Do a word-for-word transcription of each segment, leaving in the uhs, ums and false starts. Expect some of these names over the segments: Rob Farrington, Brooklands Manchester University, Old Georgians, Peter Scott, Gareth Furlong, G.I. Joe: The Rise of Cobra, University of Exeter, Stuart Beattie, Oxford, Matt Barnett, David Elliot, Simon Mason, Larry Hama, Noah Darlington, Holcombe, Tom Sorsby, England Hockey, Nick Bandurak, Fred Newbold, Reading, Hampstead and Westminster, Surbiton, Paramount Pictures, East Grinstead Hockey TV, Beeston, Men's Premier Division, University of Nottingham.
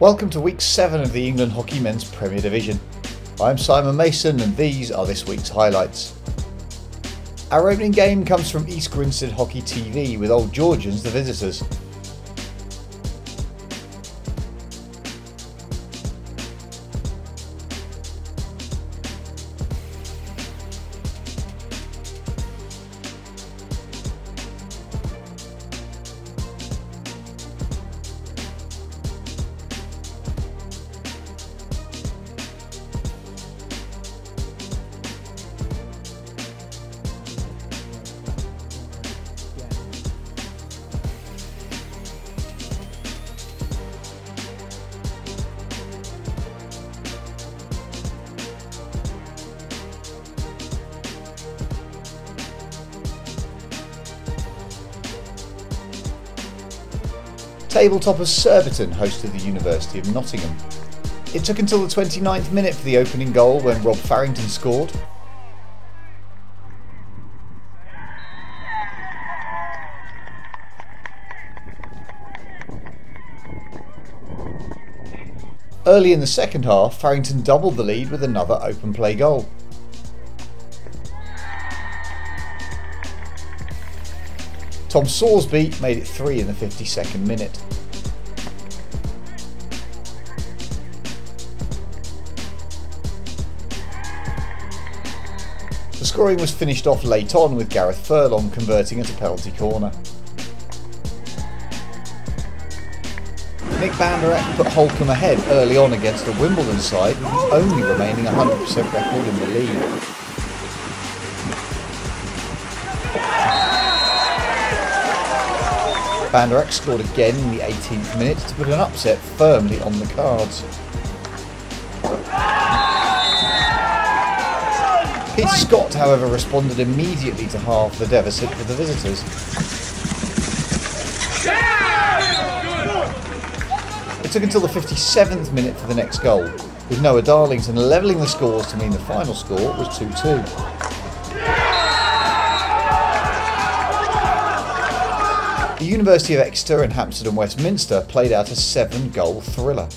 Welcome to week seven of the England Hockey Men's Premier Division. I'm Simon Mason and these are this week's highlights. Our opening game comes from East Grinstead Hockey T V with Old Georgians the visitors. Tabletoppers Surbiton hosted the University of Nottingham. It took until the twenty-ninth minute for the opening goal when Rob Farrington scored. Early in the second half, Farrington doubled the lead with another open play goal. Tom Sorsby made it three in the fifty-second minute. The scoring was finished off late on with Gareth Furlong converting at a penalty corner. Nick Bandurak put Holcombe ahead early on against the Wimbledon side with his only remaining one hundred percent record in the league. Bandurak scored again in the eighteenth minute to put an upset firmly on the cards. Peter Scott, however, responded immediately to halve the deficit for the visitors. It took until the fifty-seventh minute for the next goal, with Noah Darlington levelling the scores to mean the final score was two two. The University of Exeter and Hampstead and Westminster played out a seven-goal thriller.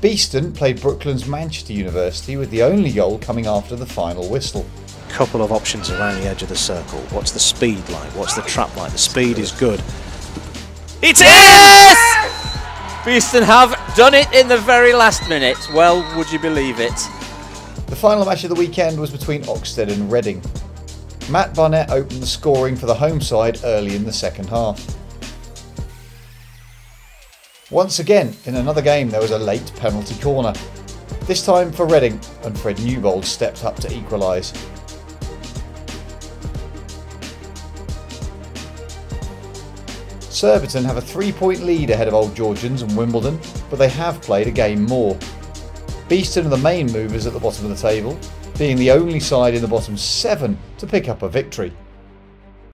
Beeston played Brooklands Manchester University with the only goal coming after the final whistle. A couple of options around the edge of the circle. What's the speed like? What's the trap like? The speed is good. It is! Beeston have done it in the very last minute. Well, would you believe it? The final match of the weekend was between Oxford and Reading. Matt Barnett opened the scoring for the home side early in the second half. Once again, in another game there was a late penalty corner, this time for Reading, and Fred Newbold stepped up to equalise. Surbiton have a three-point lead ahead of Old Georgians and Wimbledon, but they have played a game more. Beeston are the main movers at the bottom of the table, being the only side in the bottom seven to pick up a victory.